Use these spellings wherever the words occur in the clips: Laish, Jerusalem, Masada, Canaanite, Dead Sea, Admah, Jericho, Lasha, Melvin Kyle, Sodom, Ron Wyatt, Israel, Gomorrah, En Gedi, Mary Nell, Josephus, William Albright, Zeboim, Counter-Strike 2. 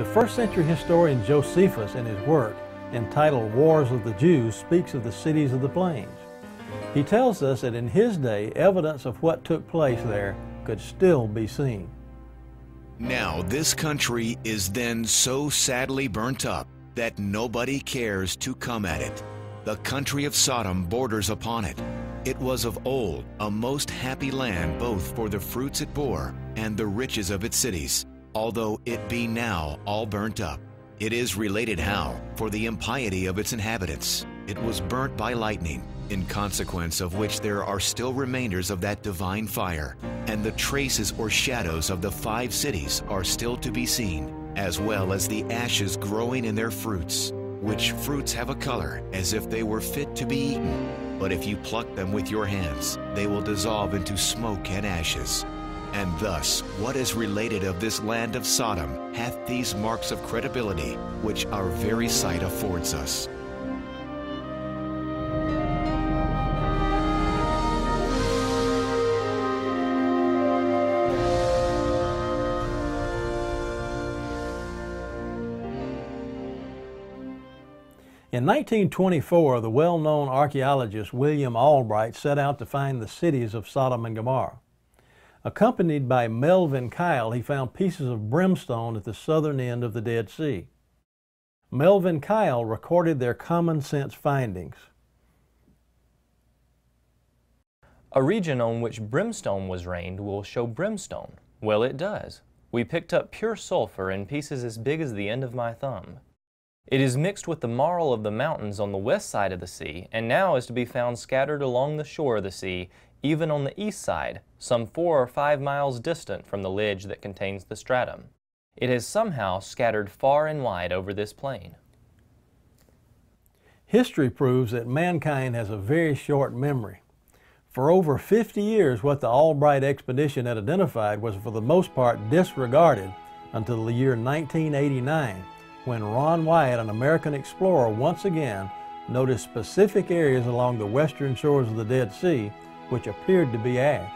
The first century historian Josephus, in his work entitled Wars of the Jews, speaks of the cities of the plains. He tells us that in his day, evidence of what took place there could still be seen. Now this country is then so sadly burnt up that nobody cares to come at it. The country of Sodom borders upon it. It was of old a most happy land, both for the fruits it bore and the riches of its cities, although it be now all burnt up. It is related how, for the impiety of its inhabitants, it was burnt by lightning, in consequence of which there are still remainders of that divine fire, and the traces or shadows of the five cities are still to be seen, as well as the ashes growing in their fruits, which fruits have a color as if they were fit to be eaten, but if you pluck them with your hands, they will dissolve into smoke and ashes. And thus, what is related of this land of Sodom hath these marks of credibility, which our very sight affords us. In 1924, the well-known archaeologist William Albright set out to find the cities of Sodom and Gomorrah. Accompanied by Melvin Kyle, he found pieces of brimstone at the southern end of the Dead Sea. Melvin Kyle recorded their common sense findings. A region on which brimstone was rained will show brimstone. Well, it does. We picked up pure sulfur in pieces as big as the end of my thumb. It is mixed with the marl of the mountains on the west side of the sea, and now is to be found scattered along the shore of the sea, even on the east side, some 4 or 5 miles distant from the ledge that contains the stratum. It has somehow scattered far and wide over this plain. History proves that mankind has a very short memory. For over 50 years, what the Albright expedition had identified was for the most part disregarded until the year 1989. When Ron Wyatt, an American explorer, once again noticed specific areas along the western shores of the Dead Sea which appeared to be ash.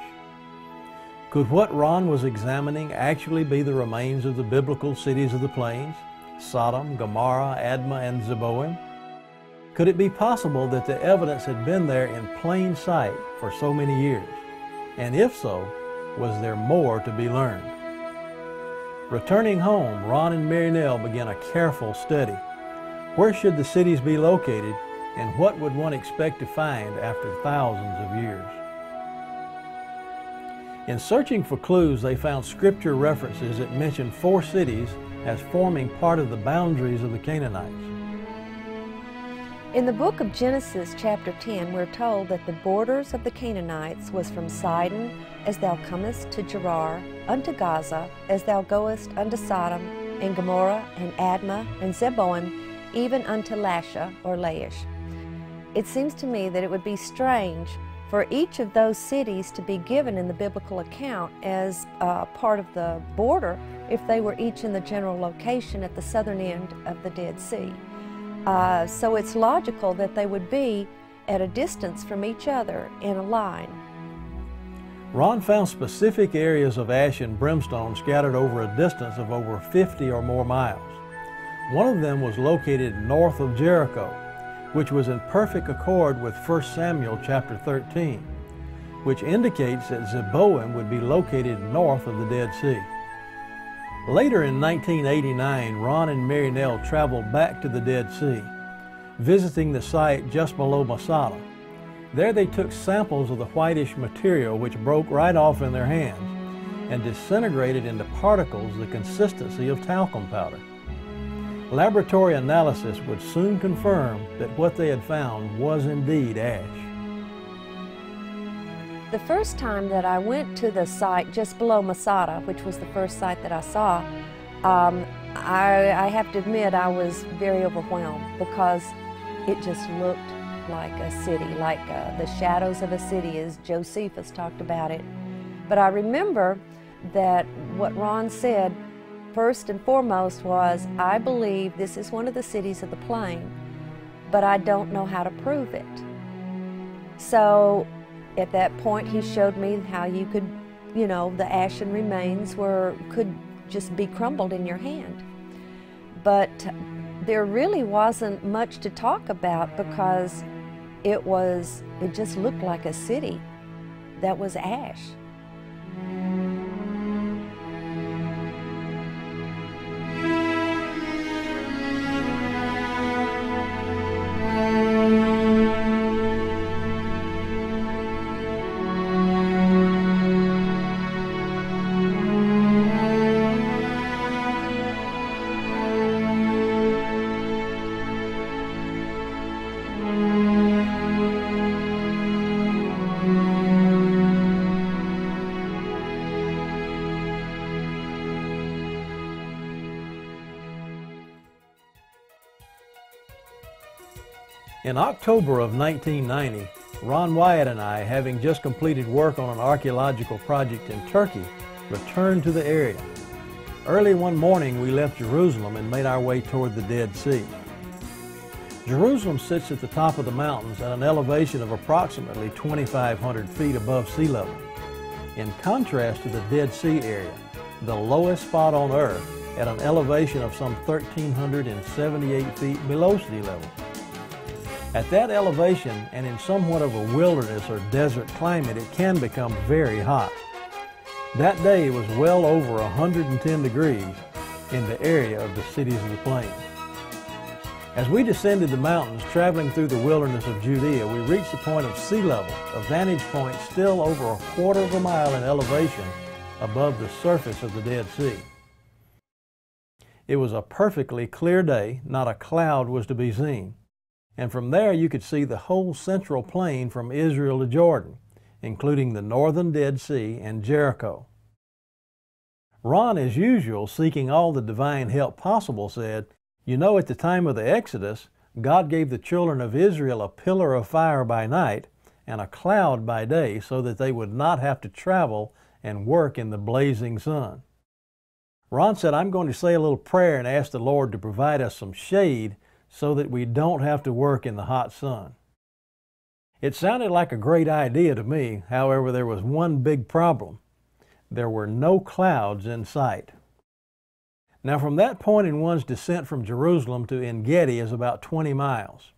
Could what Ron was examining actually be the remains of the biblical cities of the plains, Sodom, Gomorrah, Admah, and Zeboim? Could it be possible that the evidence had been there in plain sight for so many years? And if so, was there more to be learned? Returning home, Ron and Mary Nell began a careful study. Where should the cities be located, and what would one expect to find after thousands of years? In searching for clues, they found scripture references that mention 4 cities as forming part of the boundaries of the Canaanites. In the book of Genesis, chapter 10, we're told that the borders of the Canaanites was from Sidon, as thou comest to Gerar, unto Gaza, as thou goest unto Sodom, and Gomorrah, and Admah, and Zeboim, even unto Lasha, or Laish. It seems to me that it would be strange for each of those cities to be given in the biblical account as part of the border if they were each in the general location at the southern end of the Dead Sea. So it's logical that they would be at a distance from each other in a line. Ron found specific areas of ash and brimstone scattered over a distance of over 50 or more miles. One of them was located north of Jericho, which was in perfect accord with 1 Samuel chapter 13, which indicates that Zeboim would be located north of the Dead Sea. Later in 1989, Ron and Mary Nell traveled back to the Dead Sea, visiting the site just below Masada. There they took samples of the whitish material which broke right off in their hands and disintegrated into particles the consistency of talcum powder. Laboratory analysis would soon confirm that what they had found was indeed ash. The first time that I went to the site just below Masada, which was the first site that I saw, I have to admit I was very overwhelmed because it just looked like a city, like the shadows of a city, as Josephus talked about it. But I remember that what Ron said first and foremost was, I believe this is one of the cities of the plain, but I don't know how to prove it. So at that point, he showed me how you could, the ashen remains could just be crumbled in your hand. but there really wasn't much to talk about because it just looked like a city that was ash. In October of 1990, Ron Wyatt and I, having just completed work on an archaeological project in Turkey, returned to the area. Early one morning, we left Jerusalem and made our way toward the Dead Sea. Jerusalem sits at the top of the mountains at an elevation of approximately 2,500 feet above sea level. In contrast to the Dead Sea area, the lowest spot on Earth, at an elevation of some 1,378 feet below sea level. At that elevation, and in somewhat of a wilderness or desert climate, it can become very hot. That day was well over 110 degrees in the area of the cities of the plains. As we descended the mountains, traveling through the wilderness of Judea, we reached the point of sea level, a vantage point still over a quarter of a mile in elevation above the surface of the Dead Sea. It was a perfectly clear day, not a cloud was to be seen. And from there you could see the whole central plain from Israel to Jordan, including the northern Dead Sea and Jericho. Ron, as usual, seeking all the divine help possible, said, "You know, at the time of the Exodus, God gave the children of Israel a pillar of fire by night and a cloud by day so that they would not have to travel and work in the blazing sun." Ron said, "I'm going to say a little prayer and ask the Lord to provide us some shade so that we don't have to work in the hot sun." It sounded like a great idea to me. However, there was one big problem. There were no clouds in sight. Now, from that point in one's descent from Jerusalem to En Gedi is about 20 miles.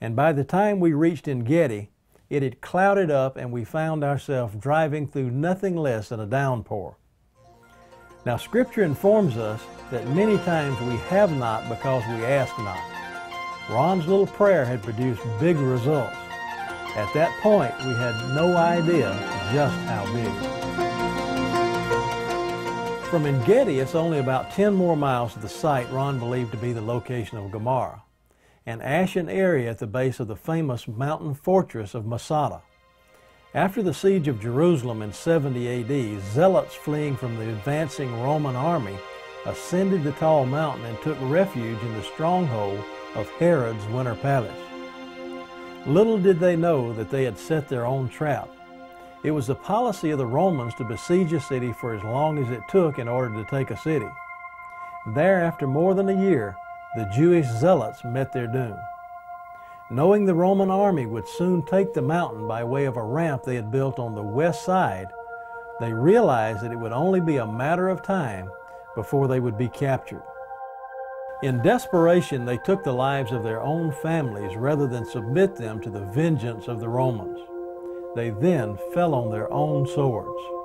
And by the time we reached En Gedi, it had clouded up and we found ourselves driving through nothing less than a downpour. Now, Scripture informs us that many times we have not because we ask not. Ron's little prayer had produced big results. At that point, we had no idea just how big. From En Gedi, it's only about 10 more miles to the site Ron believed to be the location of Gomorrah, an ashen area at the base of the famous mountain fortress of Masada. After the siege of Jerusalem in 70 AD, zealots fleeing from the advancing Roman army ascended the tall mountain and took refuge in the stronghold of Herod's winter palace. Little did they know that they had set their own trap. It was the policy of the Romans to besiege a city for as long as it took in order to take a city. There, after more than a year, the Jewish zealots met their doom. Knowing the Roman army would soon take the mountain by way of a ramp they had built on the west side, they realized that it would only be a matter of time before they would be captured. In desperation, they took the lives of their own families rather than submit them to the vengeance of the Romans. They then fell on their own swords.